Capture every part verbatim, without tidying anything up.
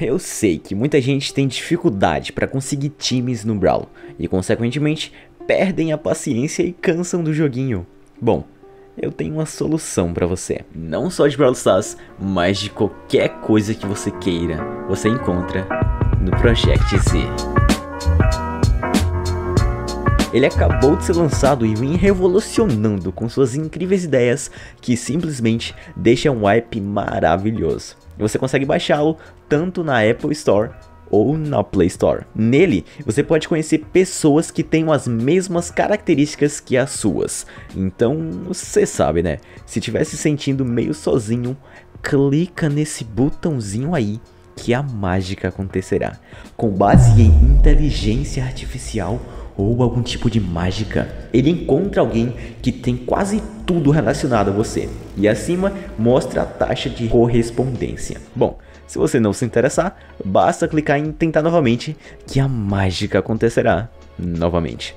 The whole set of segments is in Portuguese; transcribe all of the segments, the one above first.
Eu sei que muita gente tem dificuldade para conseguir times no Brawl e, consequentemente, perdem a paciência e cansam do joguinho. Bom, eu tenho uma solução para você. Não só de Brawl Stars, mas de qualquer coisa que você queira, você encontra no Project Z. Ele acabou de ser lançado e vem revolucionando com suas incríveis ideias que simplesmente deixam um hype maravilhoso. Você consegue baixá-lo tanto na Apple Store ou na Play Store. Nele, você pode conhecer pessoas que tenham as mesmas características que as suas. Então, você sabe, né? Se estiver se sentindo meio sozinho, clica nesse botãozinho aí que a mágica acontecerá. Com base em inteligência artificial ou algum tipo de mágica, ele encontra alguém que tem quase tudo relacionado a você, e acima mostra a taxa de correspondência. Bom, se você não se interessar, basta clicar em tentar novamente, que a mágica acontecerá novamente.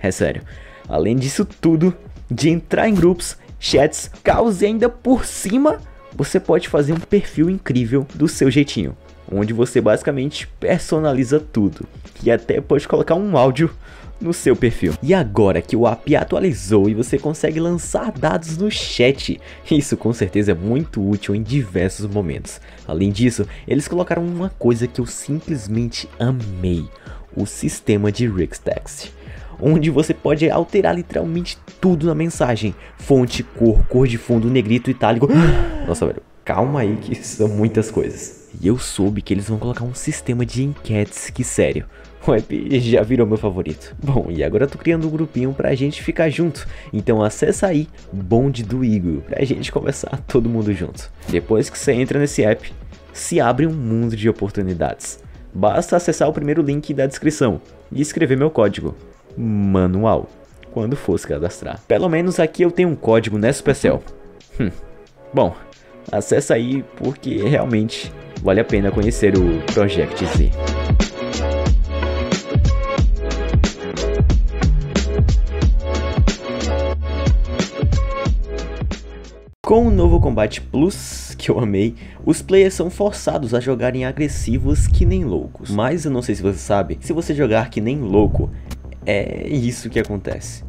É sério, além disso tudo, de entrar em grupos, chats, calls e ainda por cima, você pode fazer um perfil incrível do seu jeitinho, onde você basicamente personaliza tudo e até pode colocar um áudio no seu perfil. E agora que o app atualizou e você consegue lançar dados no chat, isso com certeza é muito útil em diversos momentos. Além disso, eles colocaram uma coisa que eu simplesmente amei, o sistema de Rixtext, onde você pode alterar literalmente tudo na mensagem: fonte, cor, cor de fundo, negrito, itálico. Nossa, velho, calma aí que são muitas coisas. E eu soube que eles vão colocar um sistema de enquetes que, sério, o app já virou meu favorito. Bom, e agora eu tô criando um grupinho pra gente ficar junto. Então acessa aí, bonde do Igor, pra gente conversar todo mundo junto. Depois que você entra nesse app, se abre um mundo de oportunidades. Basta acessar o primeiro link da descrição e escrever meu código manual quando for se cadastrar. Pelo menos aqui eu tenho um código, né, Supercell? Hum. Bom, acessa aí porque realmente vale a pena conhecer o Project Z. Com o novo Combate Plus, que eu amei, os players são forçados a jogarem agressivos que nem loucos. Mas eu não sei se você sabe, se você jogar que nem louco, é isso que acontece.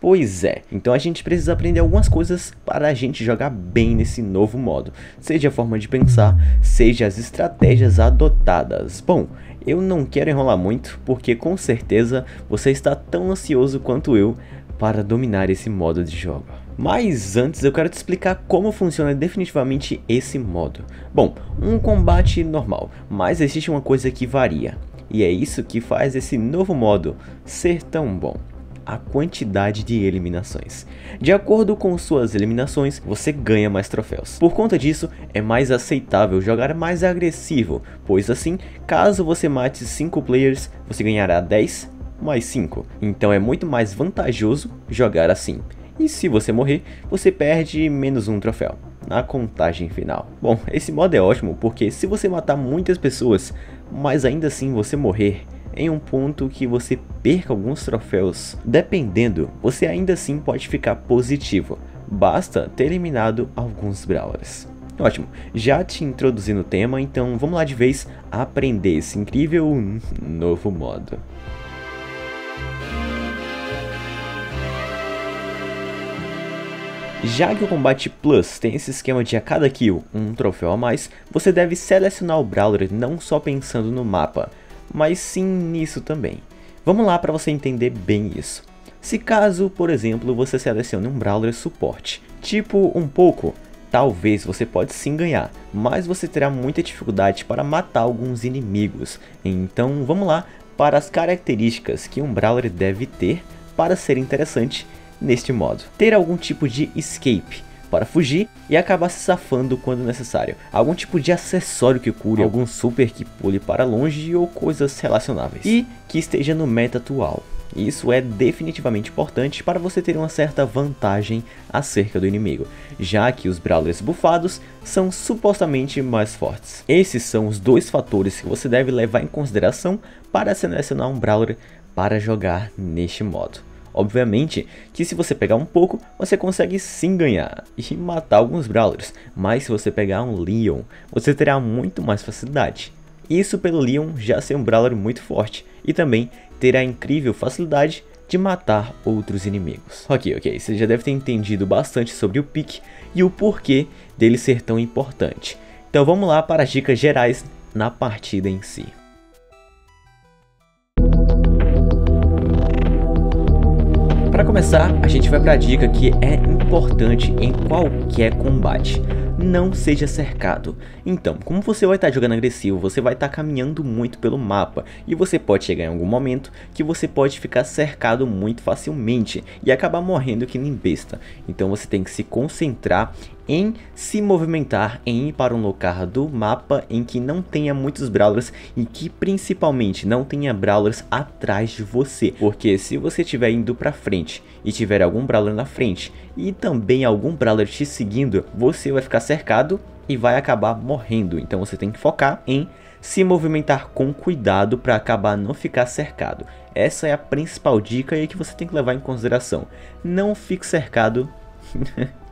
Pois é, então a gente precisa aprender algumas coisas para a gente jogar bem nesse novo modo, seja a forma de pensar, seja as estratégias adotadas. Bom, eu não quero enrolar muito, porque com certeza você está tão ansioso quanto eu para dominar esse modo de jogo. Mas antes eu quero te explicar como funciona definitivamente esse modo. Bom, um combate normal, mas existe uma coisa que varia, e é isso que faz esse novo modo ser tão bom: a quantidade de eliminações. De acordo com suas eliminações, você ganha mais troféus. Por conta disso, é mais aceitável jogar mais agressivo, pois assim, caso você mate cinco players, você ganhará dez mais cinco. Então é muito mais vantajoso jogar assim. E se você morrer, você perde menos um troféu na contagem final. Bom, esse modo é ótimo porque se você matar muitas pessoas, mas ainda assim você morrer, em um ponto que você perca alguns troféus, dependendo, você ainda assim pode ficar positivo, basta ter eliminado alguns Brawlers. Ótimo, já te introduzi no tema, então vamos lá de vez aprender esse incrível novo modo. Já que o Combate Plus tem esse esquema de a cada kill um troféu a mais, você deve selecionar o Brawler não só pensando no mapa, mas sim nisso também. Vamos lá para você entender bem isso. Se caso, por exemplo, você selecione um Brawler suporte, tipo um pouco, talvez você pode sim ganhar, mas você terá muita dificuldade para matar alguns inimigos. Então vamos lá para as características que um Brawler deve ter para ser interessante neste modo. Ter algum tipo de escape para fugir e acabar se safando quando necessário, algum tipo de acessório que cure, algum super que pule para longe ou coisas relacionáveis, e que esteja no meta atual. Isso é definitivamente importante para você ter uma certa vantagem acerca do inimigo, já que os Brawlers bufados são supostamente mais fortes. Esses são os dois fatores que você deve levar em consideração para selecionar um Brawler para jogar neste modo. Obviamente que se você pegar um pouco, você consegue sim ganhar e matar alguns Brawlers, mas se você pegar um Leon, você terá muito mais facilidade. Isso pelo Leon já ser um Brawler muito forte e também ter a incrível facilidade de matar outros inimigos. Ok, ok, você já deve ter entendido bastante sobre o pick e o porquê dele ser tão importante. Então vamos lá para as dicas gerais na partida em si. Para começar, a gente vai para a dica que é importante em qualquer combate. Não seja cercado. Então, como você vai estar jogando agressivo, você vai estar caminhando muito pelo mapa e você pode chegar em algum momento que você pode ficar cercado muito facilmente e acabar morrendo que nem besta. Então você tem que se concentrar em se movimentar, em ir para um lugar do mapa em que não tenha muitos Brawlers e que principalmente não tenha Brawlers atrás de você, porque se você estiver indo pra frente e tiver algum Brawler na frente e também algum Brawler te seguindo, você vai ficar cercado e vai acabar morrendo. Então você tem que focar em se movimentar com cuidado para acabar não ficar cercado. Essa é a principal dica e que você tem que levar em consideração. Não fique cercado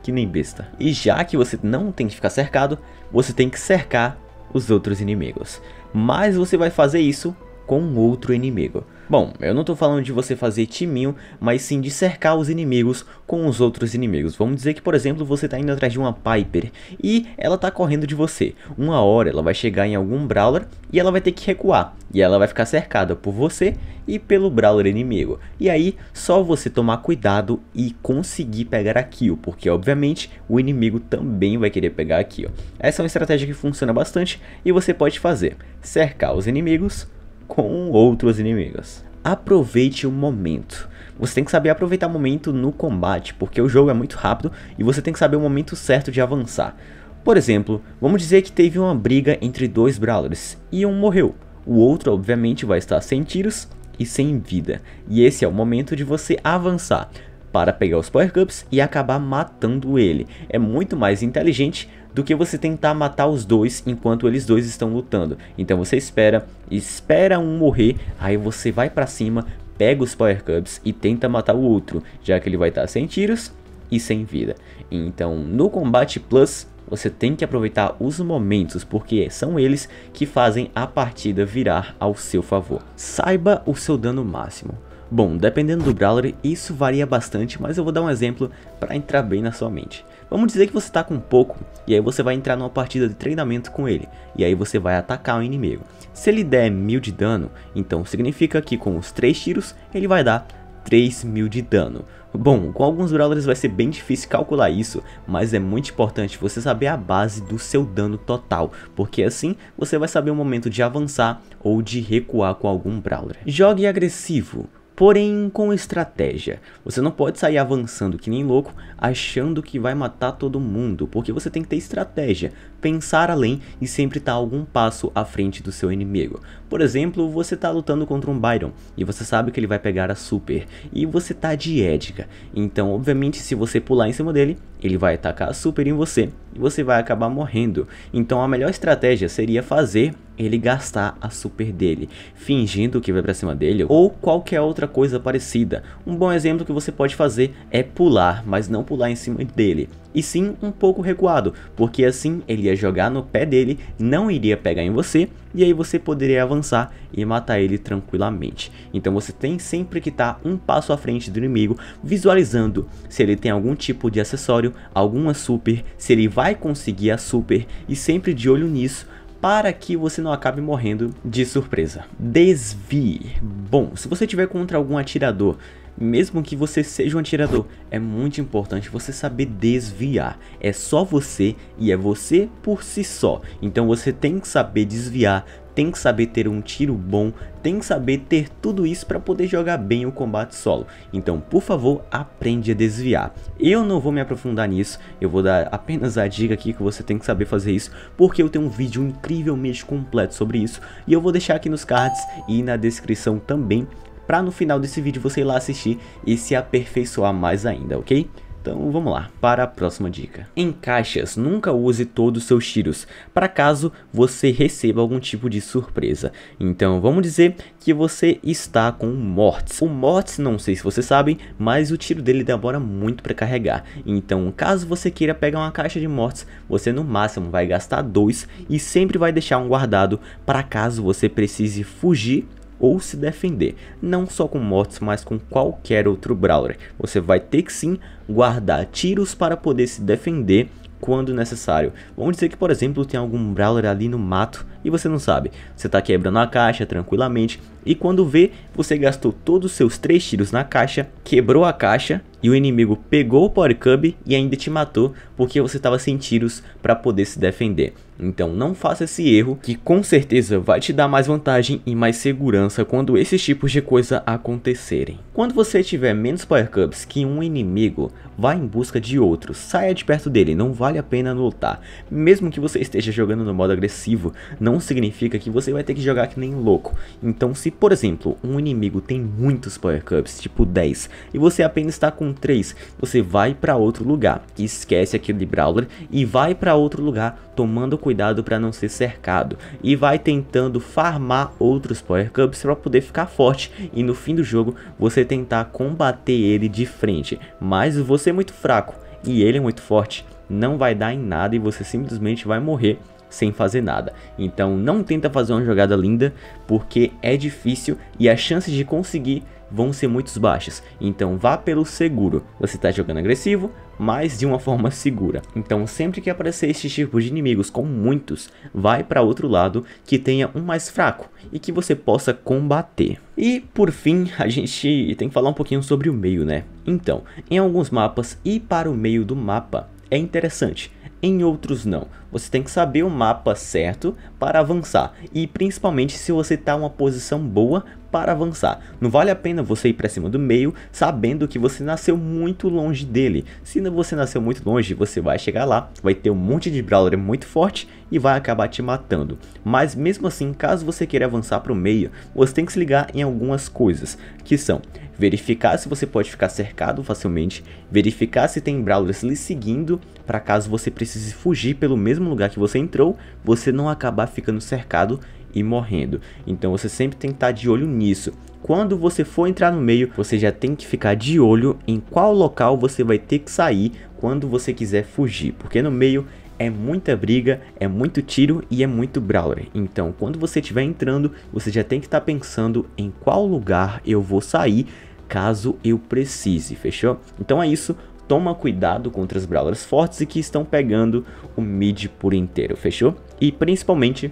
que nem besta. E já que você não tem que ficar cercado, você tem que cercar os outros inimigos. Mas você vai fazer isso com outro inimigo. Bom, eu não tô falando de você fazer timinho, mas sim de cercar os inimigos com os outros inimigos. Vamos dizer que, por exemplo, você tá indo atrás de uma Piper e ela tá correndo de você. Uma hora ela vai chegar em algum Brawler e ela vai ter que recuar. E ela vai ficar cercada por você e pelo Brawler inimigo. E aí, só você tomar cuidado e conseguir pegar a kill, porque obviamente o inimigo também vai querer pegar a kill. Essa é uma estratégia que funciona bastante e você pode fazer. Cercar os inimigos com outros inimigos. Aproveite o momento. Você tem que saber aproveitar o momento no combate, porque o jogo é muito rápido e você tem que saber o momento certo de avançar. Por exemplo, vamos dizer que teve uma briga entre dois Brawlers e um morreu. O outro obviamente vai estar sem tiros e sem vida. E esse é o momento de você avançar para pegar os Power Cubes e acabar matando ele. É muito mais inteligente do que você tentar matar os dois enquanto eles dois estão lutando. Então você espera, espera um morrer, aí você vai pra cima, pega os Power Cubes e tenta matar o outro, já que ele vai estar sem tiros e sem vida. Então no Combate Plus, você tem que aproveitar os momentos, porque são eles que fazem a partida virar ao seu favor. Saiba o seu dano máximo. Bom, dependendo do Brawler, isso varia bastante, mas eu vou dar um exemplo para entrar bem na sua mente. Vamos dizer que você está com pouco, e aí você vai entrar numa partida de treinamento com ele, e aí você vai atacar o inimigo. Se ele der mil de dano, então significa que com os três tiros, ele vai dar três mil de dano. Bom, com alguns Brawlers vai ser bem difícil calcular isso, mas é muito importante você saber a base do seu dano total, porque assim você vai saber o momento de avançar ou de recuar com algum Brawler. Jogue agressivo, porém com estratégia. Você não pode sair avançando que nem louco, achando que vai matar todo mundo, porque você tem que ter estratégia, pensar além e sempre estar algum passo à frente do seu inimigo. Por exemplo, você está lutando contra um Byron e você sabe que ele vai pegar a super e você está de ética. Então obviamente se você pular em cima dele, ele vai atacar a super em você e você vai acabar morrendo. Então a melhor estratégia seria fazer ele gastar a super dele, fingindo que vai pra cima dele ou qualquer outra coisa parecida. Um bom exemplo que você pode fazer é pular, mas não pular em cima dele, e sim um pouco recuado, porque assim ele ia jogar no pé dele, não iria pegar em você, e aí você poderia avançar e matar ele tranquilamente. Então você tem sempre que estar um passo à frente do inimigo, visualizando se ele tem algum tipo de acessório, alguma super, se ele vai conseguir a super, e sempre de olho nisso, para que você não acabe morrendo de surpresa. Desvie. Bom, se você tiver contra algum atirador, mesmo que você seja um atirador, é muito importante você saber desviar. É só você e é você por si só. Então você tem que saber desviar, tem que saber ter um tiro bom, tem que saber ter tudo isso para poder jogar bem o combate solo. Então, por favor, aprende a desviar. Eu não vou me aprofundar nisso, eu vou dar apenas a dica aqui que você tem que saber fazer isso, porque eu tenho um vídeo incrivelmente completo sobre isso, e eu vou deixar aqui nos cards e na descrição também, para no final desse vídeo você ir lá assistir e se aperfeiçoar mais ainda, ok? Então vamos lá para a próxima dica. Em caixas, nunca use todos os seus tiros, para caso você receba algum tipo de surpresa. Então vamos dizer que você está com o Mortis. O Mortis, não sei se vocês sabem, mas o tiro dele demora muito para carregar. Então caso você queira pegar uma caixa de Mortis, você no máximo vai gastar dois e sempre vai deixar um guardado para caso você precise fugir ou se defender, não só com Mortis, mas com qualquer outro Brawler. Você vai ter que sim guardar tiros para poder se defender quando necessário. Vamos dizer que, por exemplo, tem algum Brawler ali no mato e você não sabe. Você está quebrando a caixa tranquilamente e quando vê, você gastou todos os seus três tiros na caixa, quebrou a caixa e o inimigo pegou o Power Cube e ainda te matou porque você estava sem tiros para poder se defender. Então não faça esse erro, que com certeza vai te dar mais vantagem e mais segurança quando esses tipos de coisa acontecerem. Quando você tiver menos Power Cubes que um inimigo, vá em busca de outro, saia de perto dele, não vale a pena lutar. Mesmo que você esteja jogando no modo agressivo, não significa que você vai ter que jogar que nem louco. Então se, por exemplo, um inimigo tem muitos Power Cubes, tipo dez, e você apenas está com três, você vai para outro lugar, esquece aquele Brawler e vai para outro lugar, tomando cuidado para não ser cercado, e vai tentando farmar outros Power Cubes para poder ficar forte e no fim do jogo você tentar combater ele de frente. Mas você é muito fraco e ele é muito forte, não vai dar em nada e você simplesmente vai morrer sem fazer nada. Então não tenta fazer uma jogada linda, porque é difícil e as chances de conseguir vão ser muito baixas. Então vá pelo seguro. Você está jogando agressivo, mas de uma forma segura. Então sempre que aparecer esse tipo de inimigos com muitos, vai para outro lado que tenha um mais fraco e que você possa combater. E por fim, a gente tem que falar um pouquinho sobre o meio, né? Então, em alguns mapas ir para o meio do mapa é interessante, em outros não. Você tem que saber o mapa certo para avançar, e principalmente se você está em uma posição boa para avançar. Não vale a pena você ir para cima do meio sabendo que você nasceu muito longe dele. Se você nasceu muito longe, você vai chegar lá, vai ter um monte de Brawler muito forte e vai acabar te matando. Mas mesmo assim, caso você queira avançar para o meio, você tem que se ligar em algumas coisas, que são verificar se você pode ficar cercado facilmente, verificar se tem Brawlers lhe seguindo, para caso você precise fugir pelo mesmo lugar que você entrou, você não acabar ficando cercado e morrendo. Então você sempre tem que estar de olho nisso. Quando você for entrar no meio, você já tem que ficar de olho em qual local você vai ter que sair quando você quiser fugir, porque no meio é muita briga, é muito tiro e é muito Brawler. Então quando você estiver entrando, você já tem que estar pensando em qual lugar eu vou sair caso eu precise, fechou? Então é isso. Toma cuidado contra os Brawlers fortes e que estão pegando o mid por inteiro, fechou? E principalmente,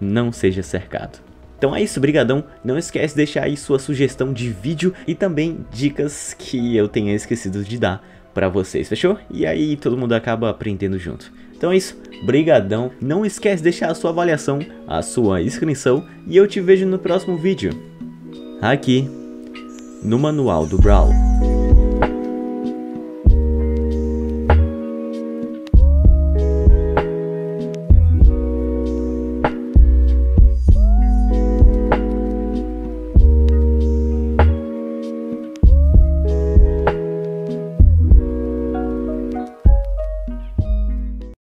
não seja cercado. Então é isso, brigadão. Não esquece de deixar aí sua sugestão de vídeo e também dicas que eu tenha esquecido de dar pra vocês, fechou? E aí todo mundo acaba aprendendo junto. Então é isso, brigadão. Não esquece de deixar a sua avaliação, a sua inscrição e eu te vejo no próximo vídeo, aqui no Manual do Brawl.